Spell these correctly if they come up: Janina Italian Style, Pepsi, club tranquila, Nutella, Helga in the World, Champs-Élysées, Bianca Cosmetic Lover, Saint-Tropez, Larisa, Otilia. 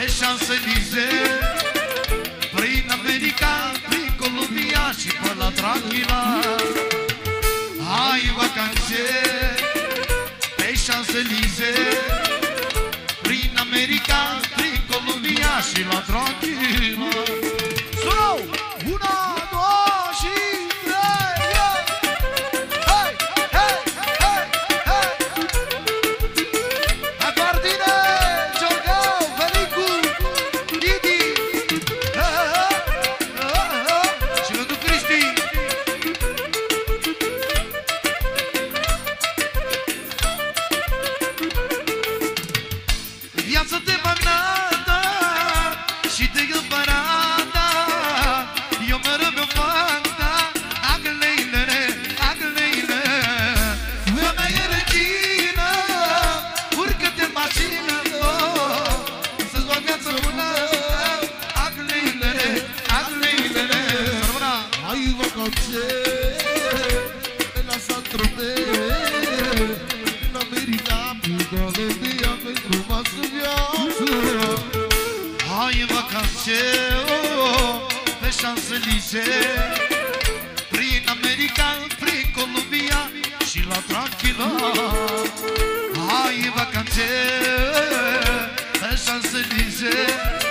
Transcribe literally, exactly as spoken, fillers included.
e Champs-Élysées, prin America, prin Columbia și până la Tranquila. Hai vacanțe pe Champs-Élysées, prin America, prin Columbia și la Tranquila. Viața de magnata și de împărata, eu mereu mi-o fac, da, agleilele, agleile. Mama e regină, urcă-te-n mașină, oh, să-ți fac viață bună, agleile, agleile. Hai vacanțe, la Saint-Tropez, în America, Columbia, pentru masă viață. Hai vacanțe, oh, pe Champs-Élysées, prin America, prin Columbia și la Tranquila. Hai vacanțe, pe Champs-Élysées.